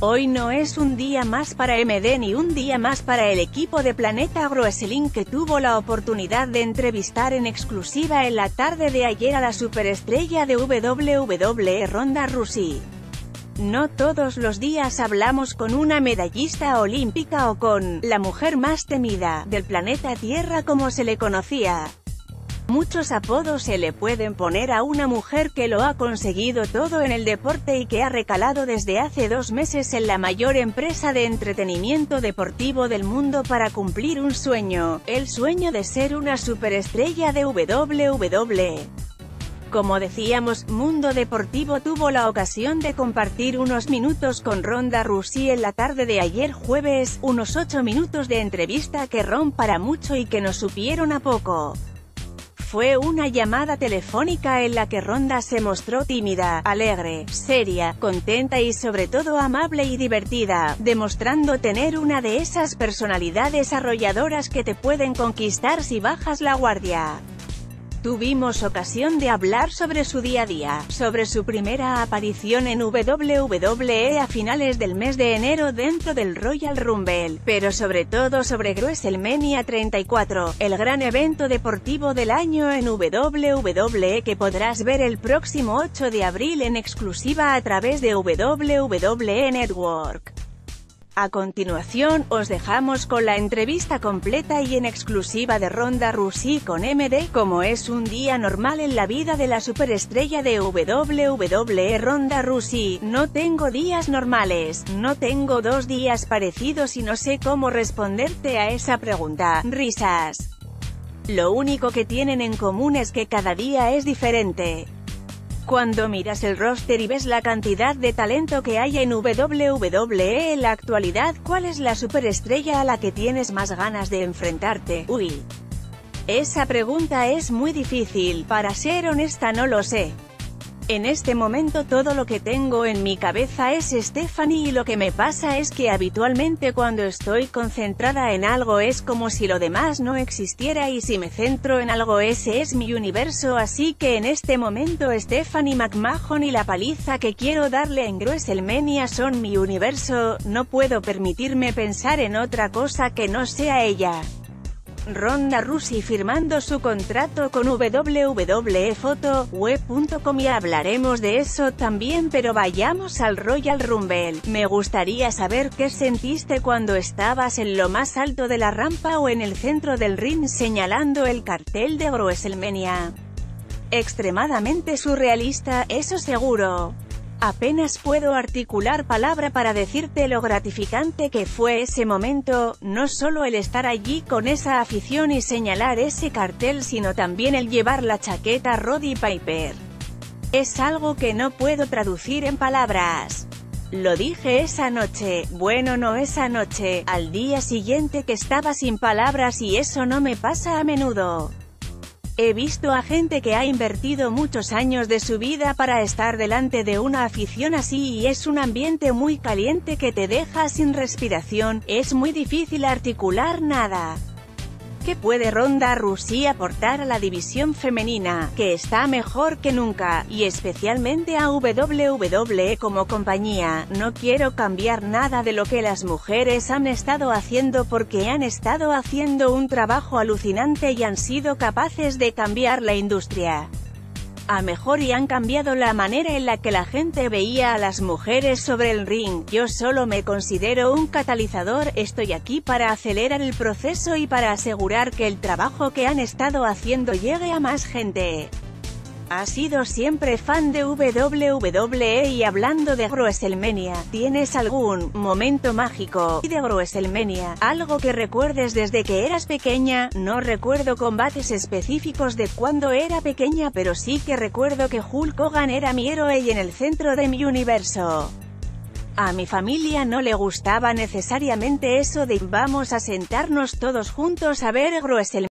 Hoy no es un día más para MD ni un día más para el equipo de Planeta Wrestling, que tuvo la oportunidad de entrevistar en exclusiva en la tarde de ayer a la superestrella de WWE Ronda Rousey. No todos los días hablamos con una medallista olímpica o con la mujer más temida del planeta Tierra, como se le conocía. Muchos apodos se le pueden poner a una mujer que lo ha conseguido todo en el deporte y que ha recalado desde hace 2 meses en la mayor empresa de entretenimiento deportivo del mundo para cumplir un sueño, el sueño de ser una superestrella de WWE. Como decíamos, Mundo Deportivo tuvo la ocasión de compartir unos minutos con Ronda Rousey en la tarde de ayer jueves, unos 8 minutos de entrevista que ron para mucho y que nos supieron a poco. Fue una llamada telefónica en la que Ronda se mostró tímida, alegre, seria, contenta y sobre todo amable y divertida, demostrando tener una de esas personalidades arrolladoras que te pueden conquistar si bajas la guardia. Tuvimos ocasión de hablar sobre su día a día, sobre su primera aparición en WWE a finales del mes de enero dentro del Royal Rumble, pero sobre todo sobre WrestleMania 34, el gran evento deportivo del año en WWE que podrás ver el próximo 8 de abril en exclusiva a través de WWE Network. A continuación, os dejamos con la entrevista completa y en exclusiva de Ronda Rousey con MD. Como es un día normal en la vida de la superestrella de WWE Ronda Rousey, no tengo días normales, no tengo 2 días parecidos y no sé cómo responderte a esa pregunta. Risas. Lo único que tienen en común es que cada día es diferente. Cuando miras el roster y ves la cantidad de talento que hay en WWE en la actualidad, ¿cuál es la superestrella a la que tienes más ganas de enfrentarte? Uy, esa pregunta es muy difícil, para ser honesta no lo sé. En este momento todo lo que tengo en mi cabeza es Stephanie y lo que me pasa es que habitualmente cuando estoy concentrada en algo es como si lo demás no existiera y si me centro en algo ese es mi universo, así que en este momento Stephanie McMahon y la paliza que quiero darle en WrestleMania son mi universo, no puedo permitirme pensar en otra cosa que no sea ella. Ronda Rousey firmando su contrato con www.fotoweb.com y hablaremos de eso también, pero vayamos al Royal Rumble. Me gustaría saber qué sentiste cuando estabas en lo más alto de la rampa o en el centro del ring señalando el cartel de WrestleMania. Extremadamente surrealista, eso seguro. Apenas puedo articular palabra para decirte lo gratificante que fue ese momento, no solo el estar allí con esa afición y señalar ese cartel sino también el llevar la chaqueta Roddy Piper. Es algo que no puedo traducir en palabras. Lo dije esa noche, bueno no esa noche, al día siguiente, que estaba sin palabras y eso no me pasa a menudo. He visto a gente que ha invertido muchos años de su vida para estar delante de una afición así y es un ambiente muy caliente que te deja sin respiración, es muy difícil articular nada. ¿Qué puede Ronda Rousey aportar a la división femenina, que está mejor que nunca, y especialmente a WWE como compañía? No quiero cambiar nada de lo que las mujeres han estado haciendo porque han estado haciendo un trabajo alucinante y han sido capaces de cambiar la industria a mejor y han cambiado la manera en la que la gente veía a las mujeres sobre el ring. Yo solo me considero un catalizador, estoy aquí para acelerar el proceso y para asegurar que el trabajo que han estado haciendo llegue a más gente. Ha sido siempre fan de WWE y hablando de WrestleMania, ¿tienes algún momento mágico de WrestleMania? ¿Algo que recuerdes desde que eras pequeña? No recuerdo combates específicos de cuando era pequeña, pero sí que recuerdo que Hulk Hogan era mi héroe y en el centro de mi universo. A mi familia no le gustaba necesariamente eso de «vamos a sentarnos todos juntos a ver WrestleMania».